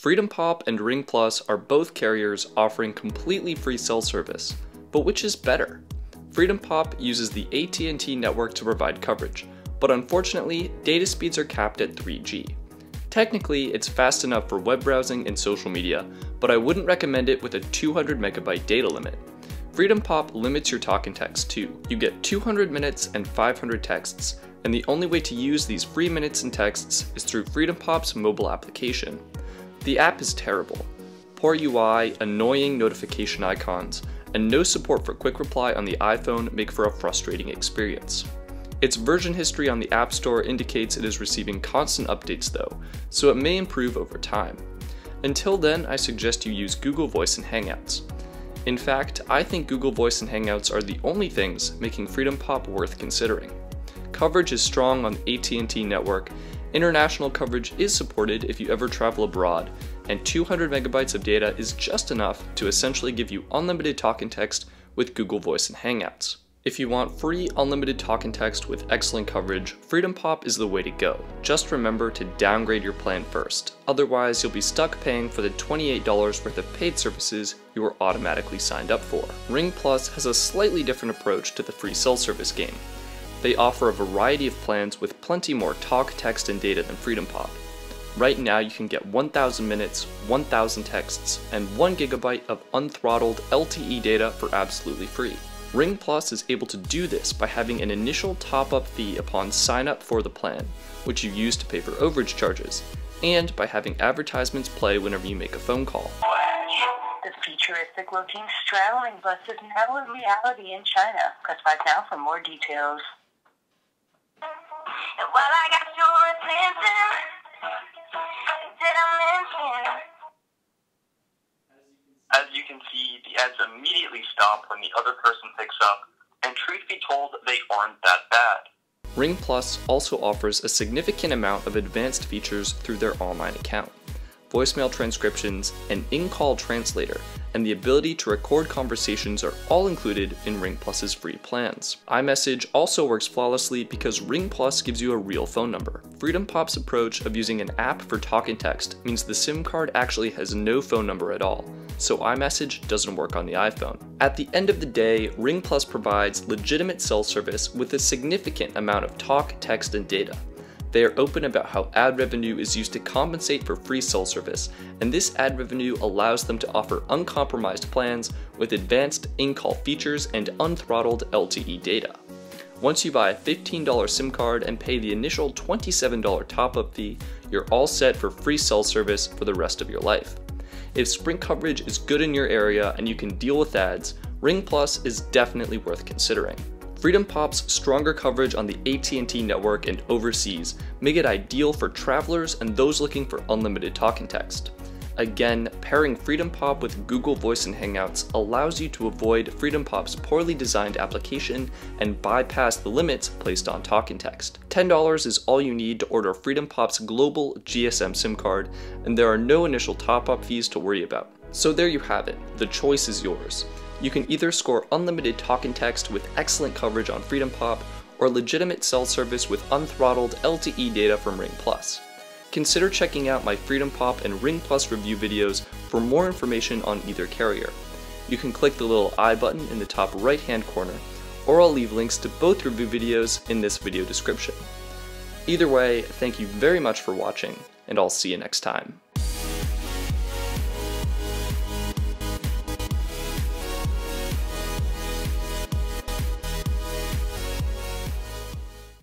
FreedomPop and RingPlus are both carriers offering completely free cell service, but which is better? FreedomPop uses the AT&T network to provide coverage, but unfortunately, data speeds are capped at 3G. Technically, it's fast enough for web browsing and social media, but I wouldn't recommend it with a 200 megabyte data limit. FreedomPop limits your talk and text too. You get 200 minutes and 500 texts, and the only way to use these free minutes and texts is through FreedomPop's mobile application. The app is terrible. Poor UI, annoying notification icons, and no support for quick reply on the iPhone make for a frustrating experience. Its version history on the App Store indicates it is receiving constant updates though, so it may improve over time. Until then, I suggest you use Google Voice and Hangouts. In fact, I think Google Voice and Hangouts are the only things making FreedomPop worth considering. Coverage is strong on the AT&T network, international coverage is supported if you ever travel abroad, and 200 megabytes of data is just enough to essentially give you unlimited talk and text with Google Voice and Hangouts. If you want free, unlimited talk and text with excellent coverage, FreedomPop is the way to go. Just remember to downgrade your plan first, otherwise you'll be stuck paying for the $28 worth of paid services you were automatically signed up for. RingPlus has a slightly different approach to the free cell service game. They offer a variety of plans with plenty more talk, text, and data than FreedomPop. Right now you can get 1,000 minutes, 1,000 texts, and 1 gigabyte of unthrottled LTE data for absolutely free. RingPlus is able to do this by having an initial top-up fee upon sign-up for the plan, which you use to pay for overage charges, and by having advertisements play whenever you make a phone call. The futuristic-looking straddling bus is now a reality in China. Press 5 now for more details. And while I got your attention, did I mention? As you can see, the ads immediately stop when the other person picks up, and truth be told, they aren't that bad. RingPlus also offers a significant amount of advanced features through their online account. Voicemail transcriptions, an in-call translator, and the ability to record conversations are all included in RingPlus's free plans. iMessage also works flawlessly because RingPlus gives you a real phone number. FreedomPop's approach of using an app for talk and text means the SIM card actually has no phone number at all, so iMessage doesn't work on the iPhone. At the end of the day, RingPlus provides legitimate cell service with a significant amount of talk, text, and data. They are open about how ad revenue is used to compensate for free cell service, and this ad revenue allows them to offer uncompromised plans with advanced in-call features and unthrottled LTE data. Once you buy a $15 SIM card and pay the initial $27 top-up fee, you're all set for free cell service for the rest of your life. If Sprint coverage is good in your area and you can deal with ads, RingPlus is definitely worth considering. FreedomPop's stronger coverage on the AT&T network and overseas make it ideal for travelers and those looking for unlimited talk and text. Again, pairing FreedomPop with Google Voice and Hangouts allows you to avoid FreedomPop's poorly designed application and bypass the limits placed on talk and text. $10 is all you need to order FreedomPop's global GSM SIM card, and there are no initial top-up fees to worry about. So there you have it, the choice is yours. You can either score unlimited talk and text with excellent coverage on FreedomPop, or legitimate cell service with unthrottled LTE data from RingPlus. Consider checking out my FreedomPop and RingPlus review videos for more information on either carrier. You can click the little I button in the top right-hand corner, or I'll leave links to both review videos in this video description. Either way, thank you very much for watching, and I'll see you next time.